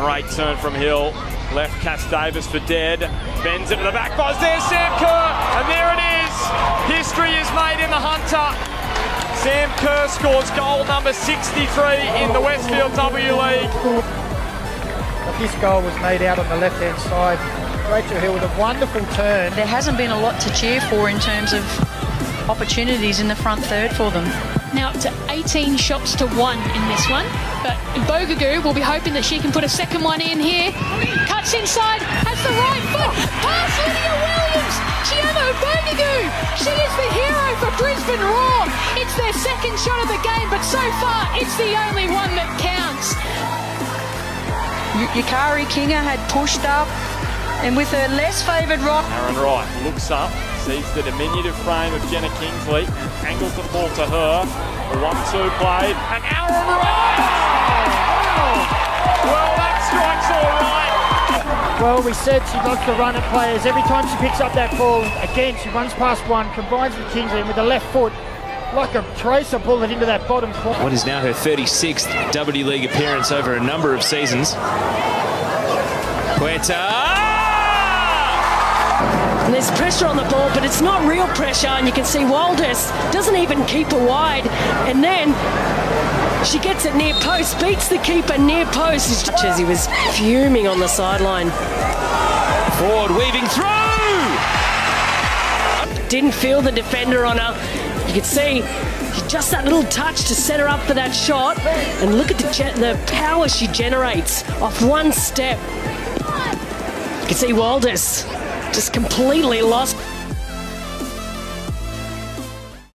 Great turn from Hill. Left Cass Davis for dead. Bends into the back post. There's Sam Kerr. And there it is. History is made in the Hunter. Sam Kerr scores goal number 63 in the Westfield W League. This goal was made out on the left-hand side. Rachel Hill with a wonderful turn. There hasn't been a lot to cheer for in terms of opportunities in the front third for them. Now up to 18 shots to 1 in this one, but Ubogagu will be hoping that she can put a second one in here. Cuts inside, has the right foot, past Lydia Williams. Chioma Ubogagu, she is the hero for Brisbane Roar. It's their second shot of the game, but so far it's the only one that counts. Yukari Kinga had pushed up, and with her less favoured rock... Arin Wright looks up, sees the diminutive frame of Jenna Kingsley, angles the ball to her, a 1-2 play, and Arin Wright! Well, that strike's all right! Well, we said she loves to run at players. Every time she picks up that ball, again, she runs past one, combines with Kingsley, and with the left foot, like a tracer bullet into that bottom corner. What is now her 36th W League appearance over a number of seasons. Quinta! And there's pressure on the ball, but it's not real pressure, and you can see Waldus doesn't even keep her wide, and then she gets it near post, beats the keeper near post. He was fuming on the sideline. Foord weaving through! Didn't feel the defender on her. You could see just that little touch to set her up for that shot, and look at the power she generates off one step. You can see Waldus just completely lost.